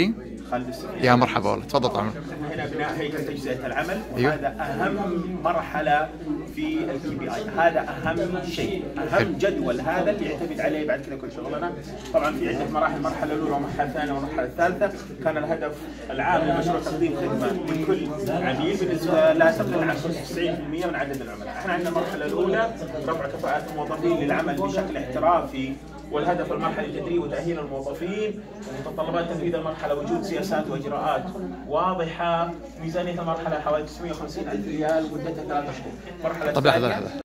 يا مرحبا والله، تفضل. طبعا هنا بناء هيكل أجزاء العمل، وهذا أهم مرحلة في الكي بي آي، هذا أهم شيء، أهم جدول هذا اللي يعتمد عليه بعد كذا كل شغلنا. طبعا في عدة مراحل، مرحلة الأولى ومرحلة ثانية ومرحلة ثالثة. كان الهدف العام للمشروع تقديم خدمة لكل عميل بالنسبة لا تقل عن 90% من عدد العملاء. احنا عندنا المرحلة الأولى رفع كفاءات الموظفين للعمل بشكل احترافي، والهدف المرحلة التدريب وتأهيل الموظفين. متطلبات تنفيذ المرحلة وجود سياسات وإجراءات واضحة. ميزانية المرحلة حوالي 950,000 ريال، مدتها 3 شهور. مرحلة